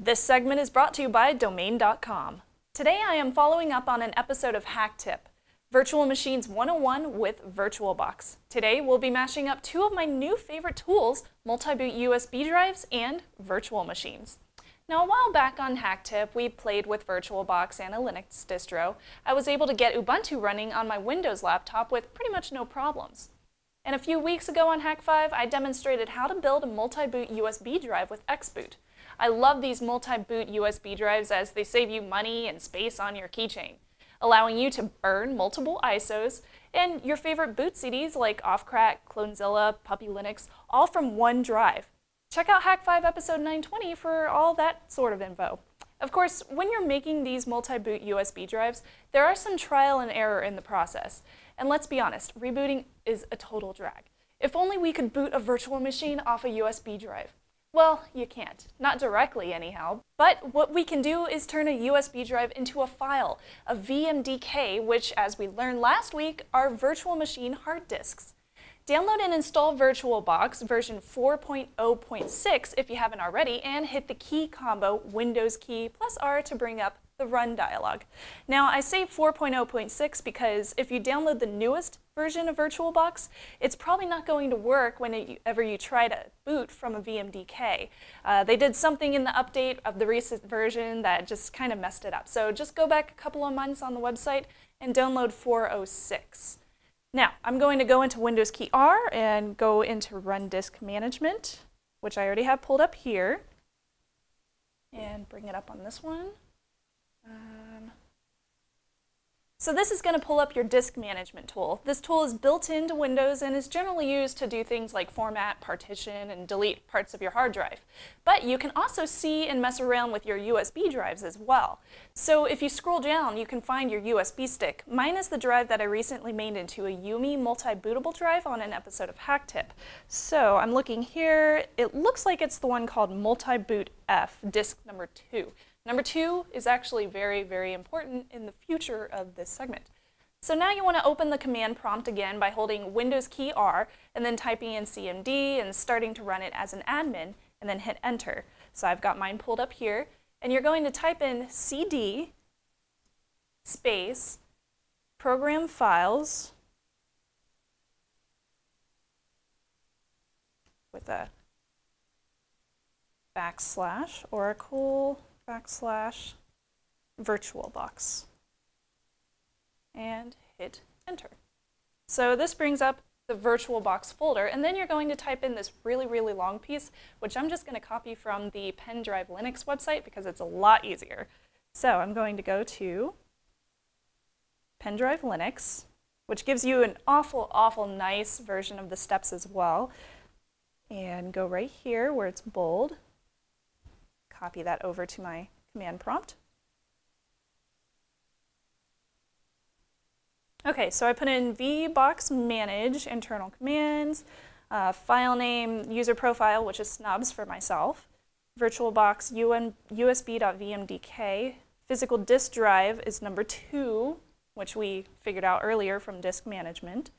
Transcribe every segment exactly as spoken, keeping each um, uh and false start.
This segment is brought to you by Domain dot com. Today I am following up on an episode of Hack Tip, Virtual Machines one oh one with VirtualBox. Today we'll be mashing up two of my new favorite tools, multi-boot U S B drives and virtual machines. Now, a while back on Hack Tip, we played with VirtualBox and a Linux distro. I was able to get Ubuntu running on my Windows laptop with pretty much no problems. And a few weeks ago on Hack five, I demonstrated how to build a multi-boot U S B drive with Xboot. I love these multi-boot U S B drives as they save you money and space on your keychain, allowing you to burn multiple I S Os and your favorite boot C Ds like Offcrack, Clonezilla, Puppy Linux, all from one drive. Check out Hack five episode nine twenty for all that sort of info. Of course, when you're making these multi-boot U S B drives, there are some trial and error in the process. And let's be honest, rebooting is a total drag. If only we could boot a virtual machine off a U S B drive. Well, you can't. Not directly, anyhow. But what we can do is turn a U S B drive into a file, a V M D K, which, as we learned last week, are virtual machine hard disks. Download and install VirtualBox version four point oh point six if you haven't already, and hit the key combo Windows key plus R to bring up the Run dialog. Now, I say four point oh point six because if you download the newest version of VirtualBox, it's probably not going to work whenever you try to boot from a V M D K. Uh, they did something in the update of the recent version that just kind of messed it up. So just go back a couple of months on the website and download four oh six. Now, I'm going to go into Windows key R and go into Run Disk Management, which I already have pulled up here, and bring it up on this one. Um, so this is going to pull up your disk management tool. This tool is built into Windows and is generally used to do things like format, partition, and delete parts of your hard drive. But you can also see and mess around with your U S B drives as well. So if you scroll down, you can find your U S B stick. Mine is the drive that I recently made into a Yumi multi-bootable drive on an episode of Hack Tip. So I'm looking here. It looks like it's the one called multi-boot F, disk number two. Number two is actually very, very important in the future of this segment. So now you want to open the command prompt again by holding Windows key R and then typing in C M D and starting to run it as an admin, and then hit enter. So I've got mine pulled up here, and you're going to type in cd space program files with a backslash oracle backslash VirtualBox and hit enter. So this brings up the VirtualBox folder, and then you're going to type in this really, really long piece, which I'm just going to copy from the Pendrive Linux website because it's a lot easier. So I'm going to go to Pendrive Linux, which gives you an awful, awful nice version of the steps as well, and go right here where it's bold. Copy that over to my command prompt. Okay, so I put in VBoxManage internal commands, uh, file name, user profile, which is snubs for myself, VirtualBox U S B dot V M D K, physical disk drive is number two, which we figured out earlier from disk management,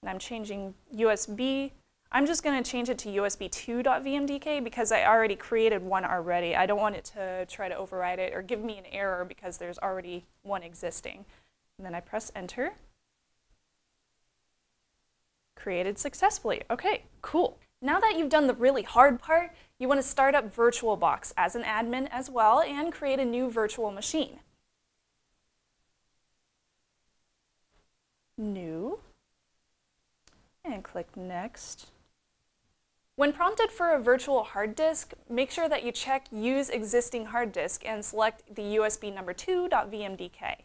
and I'm changing U S B. I'm just going to change it to U S B two dot V M D K because I already created one already. I don't want it to try to override it or give me an error because there's already one existing. And then I press enter. Created successfully. Okay, cool. Now that you've done the really hard part, you want to start up VirtualBox as an admin as well and create a new virtual machine. New. And click next. When prompted for a virtual hard disk, make sure that you check Use Existing Hard Disk and select the U S B number two dot V M D K.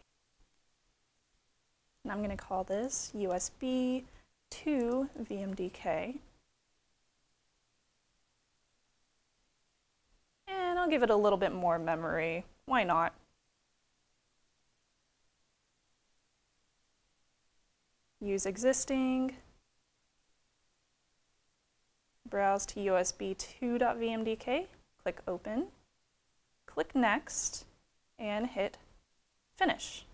And I'm going to call this U S B two V M D K. And I'll give it a little bit more memory. Why not? Use Existing. Browse to U S B two dot V M D K, click open, click next, and hit finish.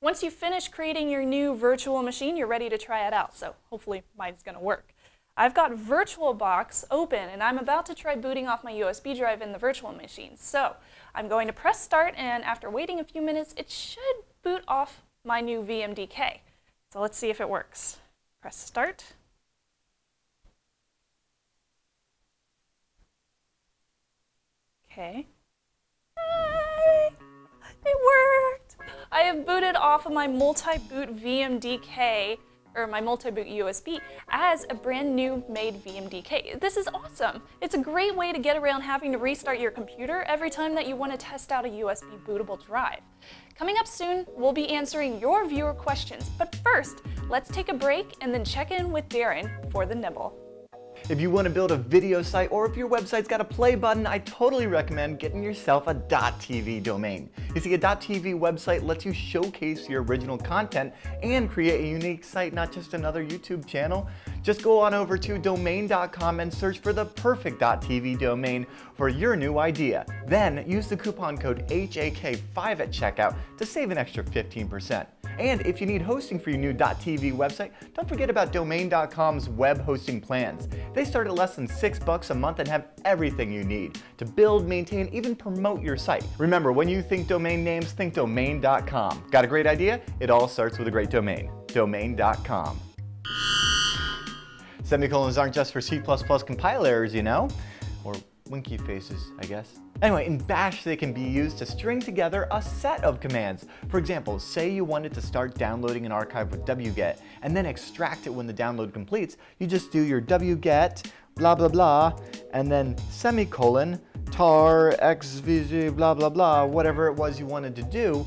Once you finish creating your new virtual machine, you're ready to try it out, so hopefully mine's going to work. I've got VirtualBox open, and I'm about to try booting off my U S B drive in the virtual machine. So I'm going to press start, and after waiting a few minutes, it should boot off my new V M D K. So let's see if it works. Press start. Okay. Hey! It worked! I have booted off of my multi-boot V M D K, or my multi-boot U S B, as a brand new made V M D K. This is awesome. It's a great way to get around having to restart your computer every time that you want to test out a U S B bootable drive. Coming up soon, we'll be answering your viewer questions, but first, let's take a break and then check in with Darren for the nibble. If you want to build a video site, or if your website's got a play button, I totally recommend getting yourself a .tv domain. You see, a .tv website lets you showcase your original content and create a unique site, not just another YouTube channel. Just go on over to domain dot com and search for the perfect .tv domain for your new idea. Then use the coupon code H A K five at checkout to save an extra fifteen percent. And if you need hosting for your new .tv website, don't forget about domain dot com's web hosting plans. They start at less than six bucks a month and have everything you need to build, maintain, even promote your site. Remember, when you think domain names, think domain dot com. Got a great idea? It all starts with a great domain. domain dot com. Semicolons aren't just for C plus plus compile errors, you know, or winky faces, I guess. Anyway, in Bash, they can be used to string together a set of commands. For example, say you wanted to start downloading an archive with wget and then extract it when the download completes. You just do your wget, blah, blah, blah, and then semicolon, tar, xvg, blah, blah, blah, whatever it was you wanted to do.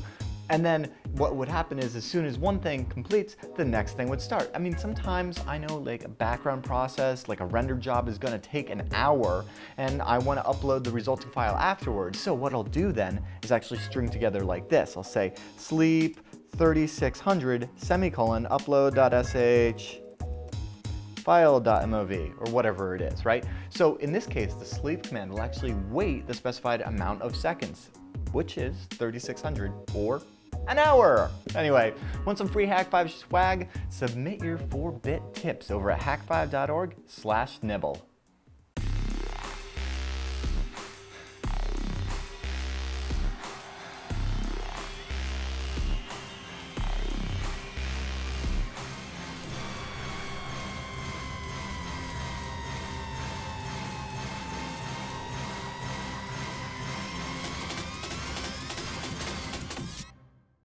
And then what would happen is as soon as one thing completes, the next thing would start. I mean, sometimes I know like a background process, like a render job is gonna take an hour and I wanna upload the resulting file afterwards. So what I'll do then is actually string together like this. I'll say sleep thirty-six hundred semicolon upload.sh file.mov or whatever it is, right? So in this case, the sleep command will actually wait the specified amount of seconds, which is thirty-six hundred or an hour. Anyway, want some free Hak five swag? Submit your four bit tips over at hak five dot org slash nibble.